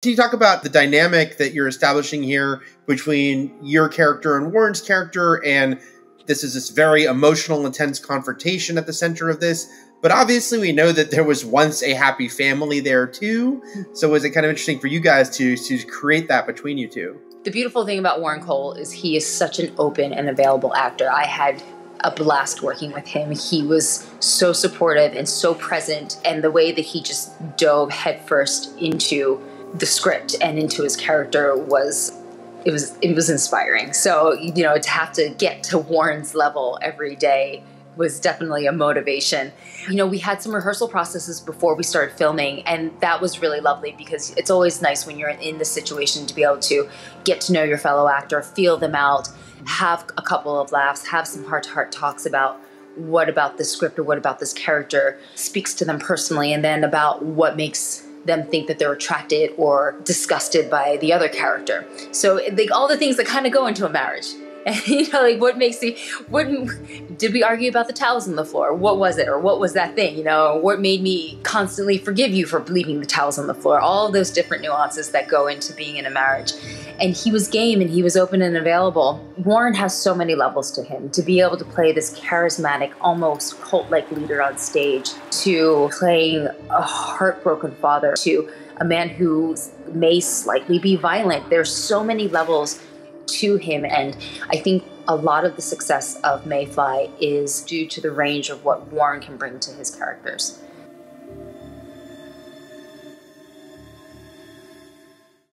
Can you talk about the dynamic that you're establishing here between your character and Warren's character? And this very emotional, intense confrontation at the center of this. But obviously we know that there was once a happy family there too. So was it kind of interesting for you guys to create that between you two? The beautiful thing about Warren Kole is he is such an open and available actor. I had a blast working with him. He was so supportive and so present. And the way that he just dove headfirst into the script and into his character was inspiring. So, you know, to have to get to Warren's level every day was definitely a motivation. You know, we had some rehearsal processes before we started filming, and that was really lovely because it's always nice when you're in this situation to be able to get to know your fellow actor, feel them out, have a couple of laughs, have some heart-to-heart talks about what about this script or what about this character speaks to them personally, and then about what makes them think that they're attracted or disgusted by the other character. So like all the things that kind of go into a marriage. And you know, like did we argue about the towels on the floor? What was it? Or what was that thing? You know, what made me constantly forgive you for leaving the towels on the floor? All those different nuances that go into being in a marriage. And he was game and he was open and available. Warren has so many levels to him. To be able to play this charismatic, almost cult-like leader on stage, to playing a heartbroken father, to a man who may slightly be violent. There's so many levels to him, and I think a lot of the success of Mayfly is due to the range of what Warren can bring to his characters.